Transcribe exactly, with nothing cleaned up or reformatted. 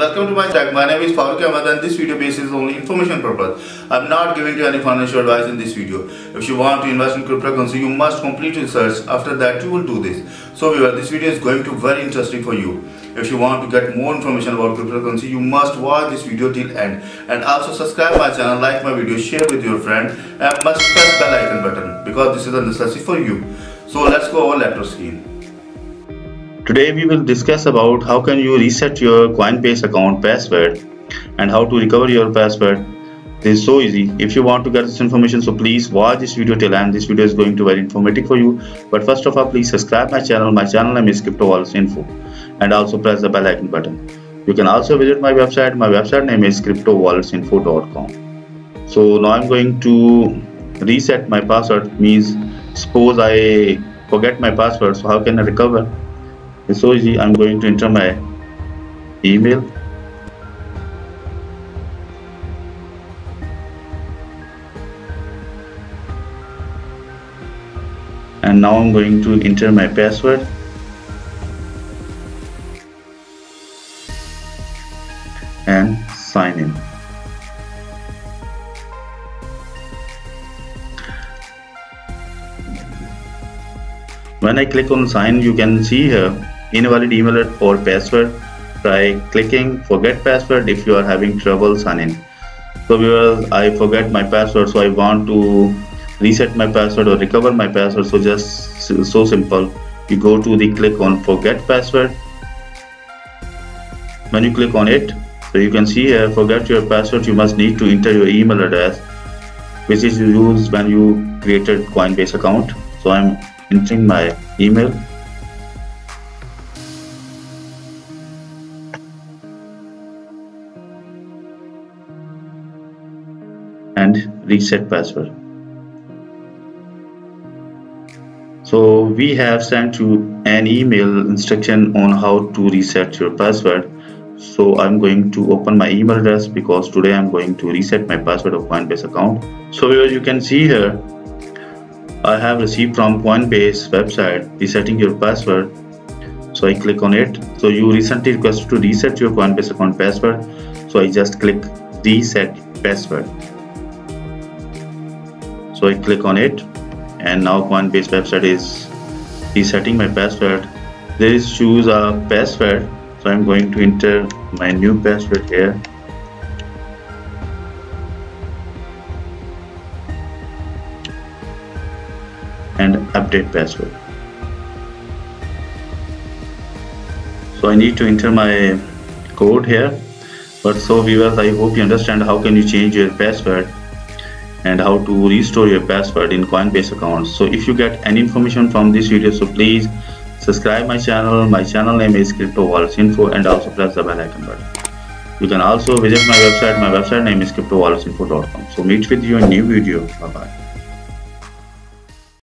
Welcome to my channel. My name is Farooq Ahmad and this video basis only information purpose. I'm not giving you any financial advice in this video. If you want to invest in cryptocurrency, you must complete research. After that, you will do this. So viewer, this video is going to be very interesting for you. If you want to get more information about cryptocurrency, you must watch this video till end. And also subscribe my channel, like my video, share with your friend, and must press bell icon button because this is a necessity for you. So let's go over laptop screen. Today we will discuss about how can you reset your Coinbase account password and how to recover your password. This is so easy. If you want to get this information, so please watch this video till end. This video is going to be very informative for you. But first of all, please subscribe my channel. My channel name is CryptoWalletsInfo, and also press the bell icon button. You can also visit my website. My website name is Crypto Wallets Info dot com. So now I'm going to reset my password. Means suppose I forget my password, so how can I recover? So easy. I'm going to enter my email. And now I'm going to enter my password. And sign in. When I click on sign, you can see here invalid email or password. Try clicking forget password if you are having trouble sign in. So viewers, I forget my password, so I want to reset my password or recover my password. So just so simple, you go to the click on forget password. When you click on it, so you can see here forget your password. You must need to enter your email address, which is used when you created Coinbase account. So I'm entering my email. And reset password. So we have sent you an email instruction on how to reset your password. So I'm going to open my email address because today I'm going to reset my password of Coinbase account. So here you can see here I have received from Coinbase website resetting your password. So I click on it. So you recently requested to reset your Coinbase account password. So I just click reset password. So I click on it and now Coinbase website is resetting my password. There is choose a password. So I'm going to enter my new password here. And update password. So I need to enter my code here. But so viewers, I hope you understand how can you change your password and how to restore your password in Coinbase accounts. So if you get any information from this video, so please subscribe my channel. My channel name is CryptoWalletsInfo and also press the bell icon button. You can also visit my website. My website name is Crypto Wallets Info dot com. So meet with you in new video. Bye bye.